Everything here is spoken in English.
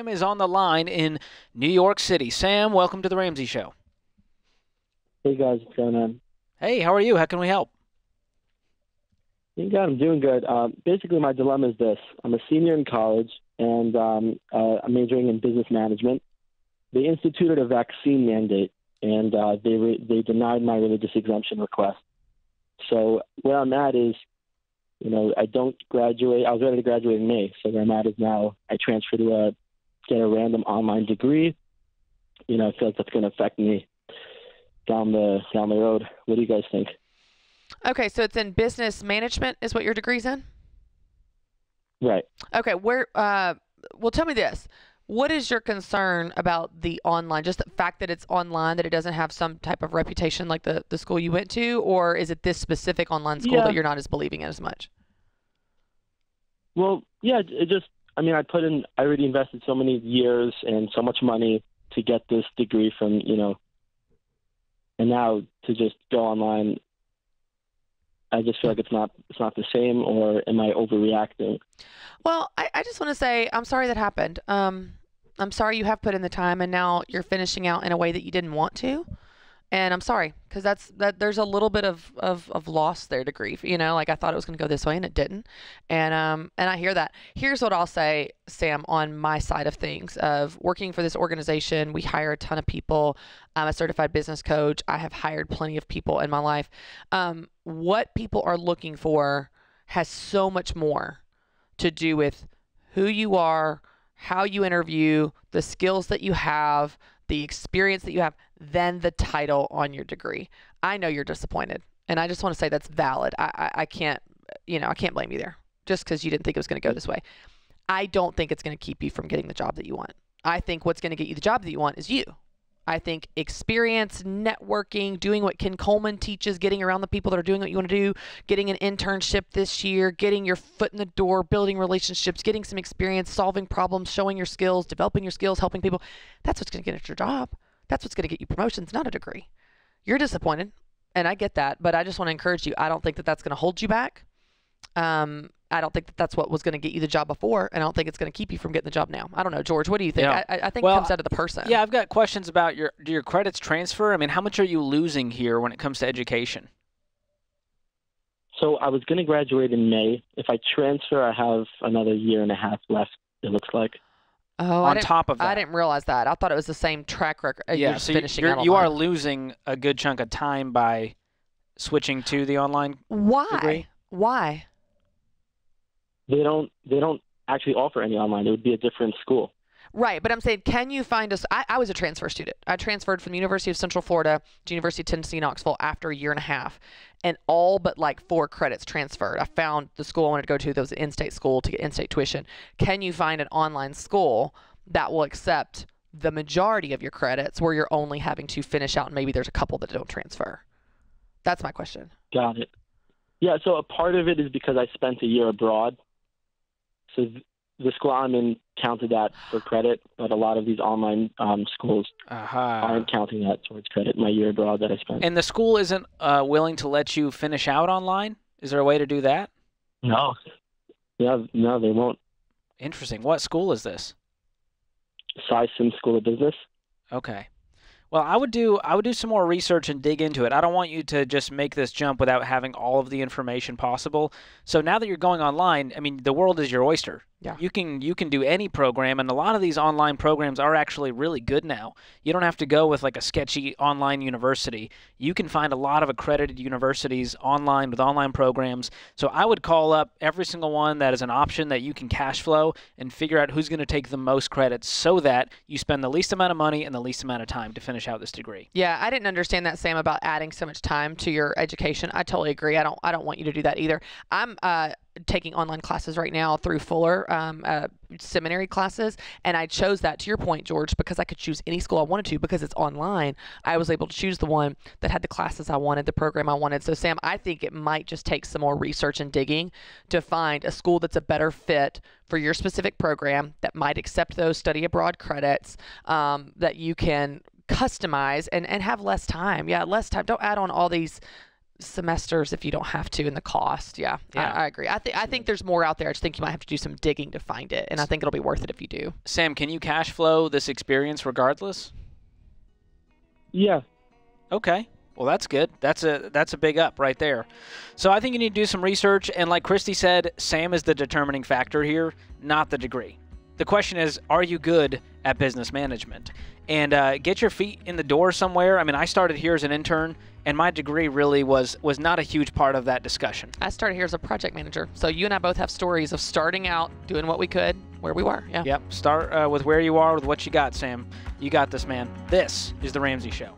Sam is on the line in New York City. Sam, welcome to the Ramsey Show. Hey, guys. What's going on? Hey, how are you? How can we help? I'm doing good. Basically, my dilemma is this. I'm a senior in college, and I'm majoring in business management. They instituted a vaccine mandate, and they denied my religious exemption request. So where I'm at is, you know, I don't graduate. I was ready to graduate in May, so where I'm at is now I transfer to get a random online degree. You know, I feel like that's going to affect me down the road. What do you guys think? Okay, so it's in business management is what your degree's in? Right. Okay, where well, tell me this. What is your concern about the online, just the fact that it's online, that it doesn't have some type of reputation like the school you went to, or is it this specific online school that you're not as believing in as much? Well, yeah, it just, I mean, I already invested so many years and so much money to get this degree from, you know, and now to just go online, I just feel like it's not the same, or am I overreacting? Well, I just want to say I'm sorry that happened. I'm sorry you have put in the time, and now you're finishing out in a way that you didn't want to. And I'm sorry, because there's a little bit of loss there to grief. You know, like I thought it was going to go this way, and it didn't. And I hear that. Here's what I'll say, Sam, on my side of things, of working for this organization. We hire a ton of people. I'm a certified business coach. I have hired plenty of people in my life. What people are looking for has so much more to do with who you are, how you interview, the skills that you have, the experience that you have, than the title on your degree. I know you're disappointed, and I just want to say that's valid. I can't, you know, I can't blame you there just because you didn't think it was going to go this way. I don't think it's going to keep you from getting the job that you want. I think what's going to get you the job that you want is you. I think experience, networking, doing what Ken Coleman teaches, getting around the people that are doing what you want to do, getting an internship this year, getting your foot in the door, building relationships, getting some experience, solving problems, showing your skills, developing your skills, helping people. That's what's going to get at your job. That's what's going to get you promotions, not a degree. You're disappointed, and I get that, but I just want to encourage you. I don't think that that's going to hold you back. I don't think that that's what was going to get you the job before, and I don't think it's going to keep you from getting the job now. I don't know, George. What do you think? Yeah. I think it comes out of the person. Yeah, I've got questions about do your credits transfer? I mean, how much are you losing here when it comes to education? So I was going to graduate in May. If I transfer, I have another year and a half left, it looks like. Oh, on top of that. I didn't realize that. I thought it was the same track record. Yeah, so you are losing a good chunk of time by switching to the online degree. Why? They don't actually offer any online. It would be a different school. Right, but I'm saying, can you find us? I was a transfer student. I transferred from the University of Central Florida to University of Tennessee in Knoxville after a year and a half, and all but like 4 credits transferred. I found the school I wanted to go to that was an in-state school to get in-state tuition. Can you find an online school that will accept the majority of your credits where you're only having to finish out, and maybe there's a couple that don't transfer? That's my question. Got it. Yeah, so a part of it is because I spent a year abroad. So the school I'm in counted that for credit, but a lot of these online schools aren't counting that towards credit, my year abroad that I spent. And the school isn't willing to let you finish out online? Is there a way to do that? No. Yeah, no, they won't. Interesting. What school is this? Sison School of Business. Okay. Well, I would do some more research and dig into it. I don't want you to just make this jump without having all of the information possible. So now that you're going online, I mean, the world is your oyster. Yeah. You can do any program, and a lot of these online programs are actually really good now. You don't have to go with like a sketchy online university. You can find a lot of accredited universities online with online programs. So I would call up every single one that is an option that you can cash flow and figure out who's going to take the most credits so that you spend the least amount of money and the least amount of time to finish out this degree. Yeah, I didn't understand that, Sam, about adding so much time to your education. I totally agree. I don't want you to do that either. I'm taking online classes right now through Fuller, seminary classes, and I chose that, to your point, George, because I could choose any school I wanted to because it's online. I was able to choose the one that had the classes I wanted, the program I wanted. So, Sam, I think it might just take some more research and digging to find a school that's a better fit for your specific program, that might accept those study abroad credits, that you can customize and have less time. Yeah, less time. Don't add on all these semesters if you don't have to, and the cost. Yeah, yeah. I agree. I think there's more out there. I just think you might have to do some digging to find it, and I think it'll be worth it if you do. Sam, can you cash flow this experience regardless? Yeah. Okay. Well, that's good. That's a big up right there. So I think you need to do some research, and like Christy said, Sam is the determining factor here, not the degree. The question is, are you good at business management? And get your feet in the door somewhere. I mean, I started here as an intern, and my degree really was not a huge part of that discussion. I started here as a project manager. So you and I both have stories of starting out, doing what we could, where we were. Yeah. Yep. Start with where you are, with what you got, Sam. You got this, man. This is The Ramsey Show.